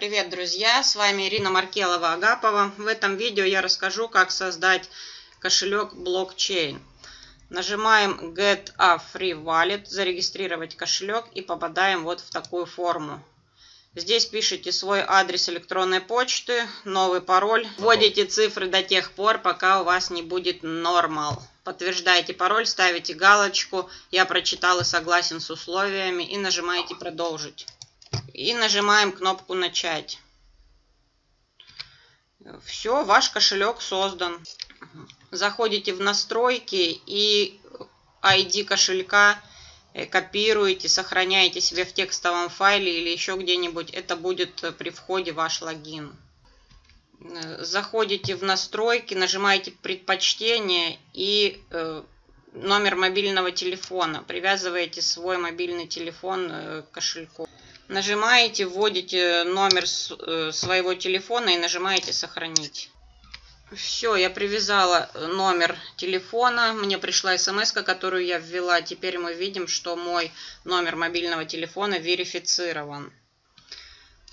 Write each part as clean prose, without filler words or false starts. Привет, друзья! С вами Ирина Маркелова-Агапова. В этом видео я расскажу, как создать кошелек блокчейн. Нажимаем Get a Free Wallet, зарегистрировать кошелек и попадаем вот в такую форму. Здесь пишите свой адрес электронной почты, новый пароль, вводите цифры до тех пор, пока у вас не будет нормал. Подтверждаете пароль, ставите галочку «Я прочитал и согласен с условиями» и нажимаете «Продолжить». И нажимаем кнопку «Начать». Все, ваш кошелек создан. Заходите в настройки и ID кошелька копируете, сохраняете себе в текстовом файле или еще где-нибудь. Это будет при входе ваш логин. Заходите в настройки, нажимаете «Предпочтение» и номер мобильного телефона. Привязываете свой мобильный телефон к кошельку. Нажимаете, вводите номер своего телефона и нажимаете «Сохранить». Все, я привязала номер телефона. Мне пришла смс-ка, которую я ввела. Теперь мы видим, что мой номер мобильного телефона верифицирован.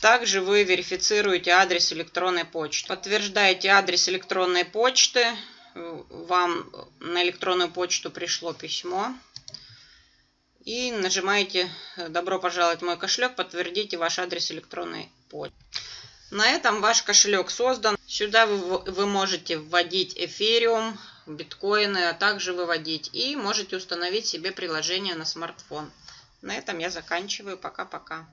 Также вы верифицируете адрес электронной почты. Подтверждаете адрес электронной почты. Вам на электронную почту пришло письмо. И нажимаете «Добро пожаловать в мой кошелек», подтвердите ваш адрес электронной почты. На этом ваш кошелек создан. Сюда вы можете вводить эфириум, биткоины, а также выводить. И можете установить себе приложение на смартфон. На этом я заканчиваю. Пока-пока.